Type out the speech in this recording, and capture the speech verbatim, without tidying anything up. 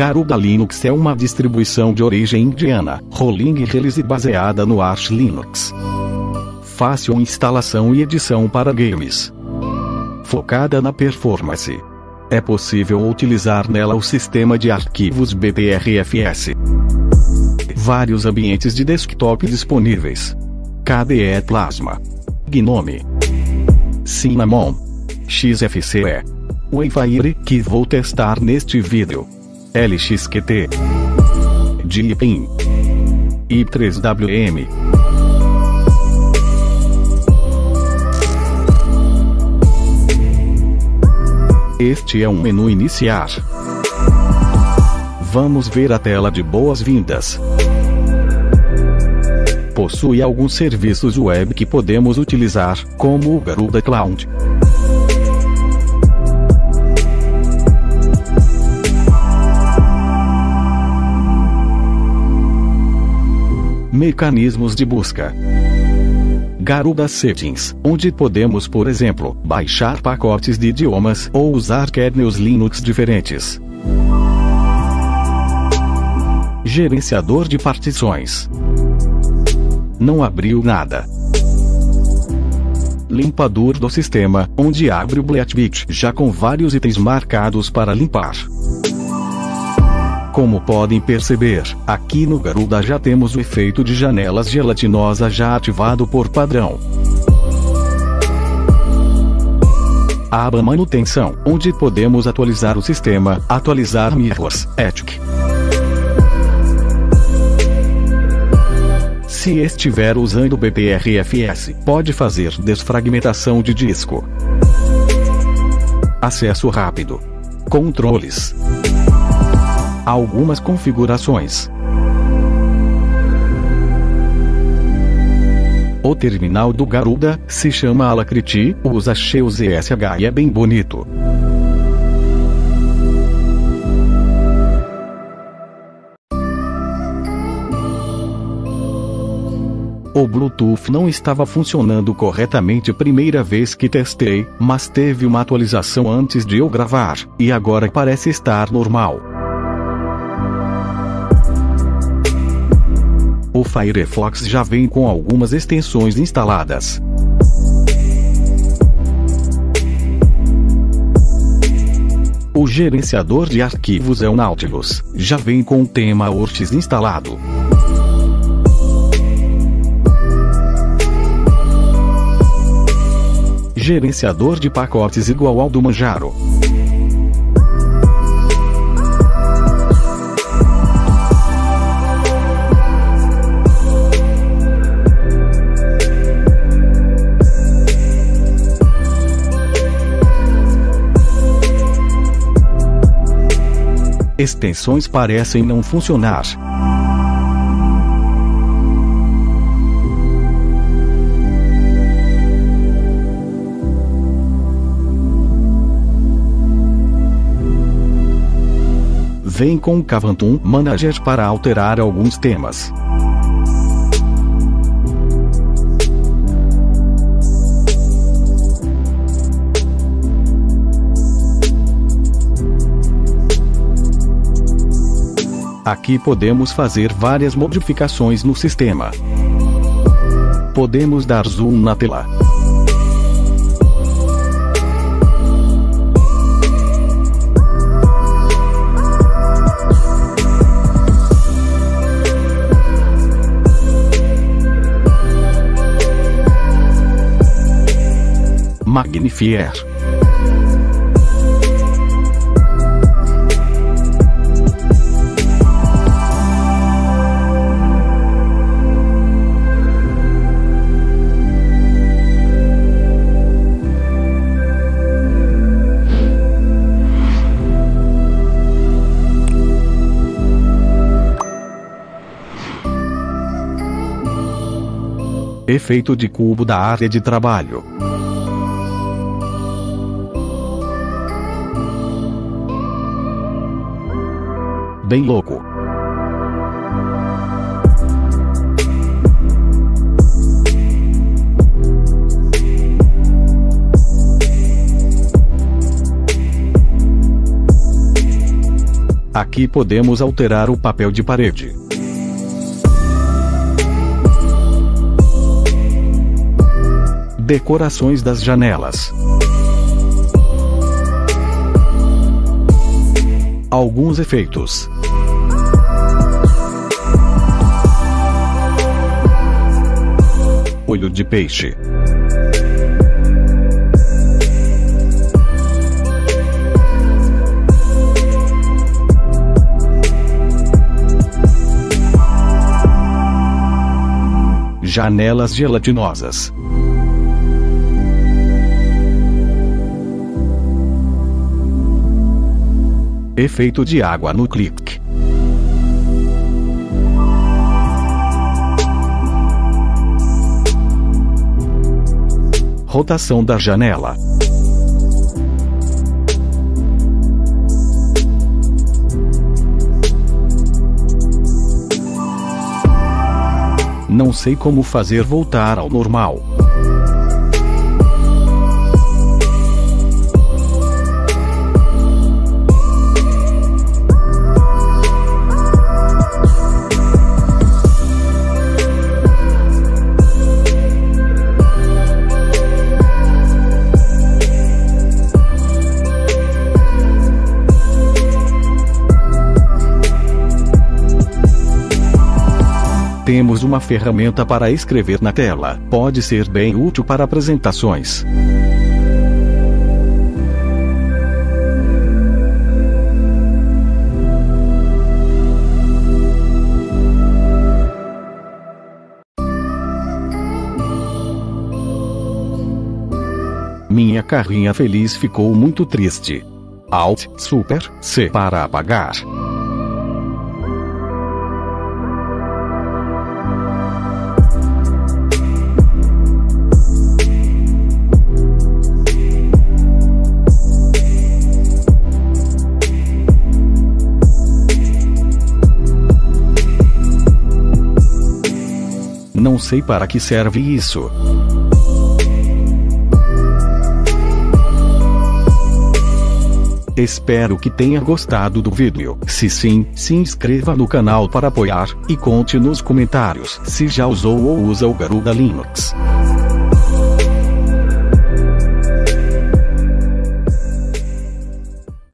Garuda Linux é uma distribuição de origem indiana, rolling release baseada no Arch Linux. Fácil instalação e edição para games. Focada na performance. É possível utilizar nela o sistema de arquivos B T R F S. Vários ambientes de desktop disponíveis. K D E Plasma, Gnome, Cinnamon, X F C E, Wayfire, que vou testar neste vídeo, L X Q T, J P I N, I três W M, Este é um menu iniciar. Vamos ver a tela de boas-vindas. Possui alguns serviços web que podemos utilizar, como o Garuda Cloud, mecanismos de busca. Garuda Settings, onde podemos, por exemplo, baixar pacotes de idiomas ou usar kernels Linux diferentes. Gerenciador de partições. Não abriu nada. Limpador do sistema, onde abre o BleachBit já com vários itens marcados para limpar. Como podem perceber, aqui no Garuda já temos o efeito de janelas gelatinosa já ativado por padrão. Aba Manutenção, onde podemos atualizar o sistema, atualizar mirrors, etcétera. Se estiver usando o B T R F S, pode fazer desfragmentação de disco. Acesso rápido. Controles. Algumas configurações. O terminal do Garuda se chama Alacritty, o Zsh e o Zsh e é bem bonito. O Bluetooth não estava funcionando corretamente primeira vez que testei, mas teve uma atualização antes de eu gravar, e agora parece estar normal. O Firefox já vem com algumas extensões instaladas. O gerenciador de arquivos é o Nautilus, já vem com o tema Orchis instalado. Gerenciador de pacotes igual ao do Manjaro. Extensões parecem não funcionar. Vem com o Kvantum Manager para alterar alguns temas. Aqui podemos fazer várias modificações no sistema. Podemos dar zoom na tela. Magnifier. Efeito de cubo da área de trabalho. Bem louco. Aqui podemos alterar o papel de parede. Decorações das janelas. Alguns efeitos. Olho de peixe. Janelas gelatinosas. Efeito de água no clique. Rotação da janela. Não sei como fazer voltar ao normal. Temos uma ferramenta para escrever na tela, pode ser bem útil para apresentações. Minha carrinha feliz ficou muito triste. Alt, Super, C para apagar. Não sei para que serve isso. Espero que tenha gostado do vídeo. Se sim, se inscreva no canal para apoiar, e conte nos comentários se já usou ou usa o Garuda Linux.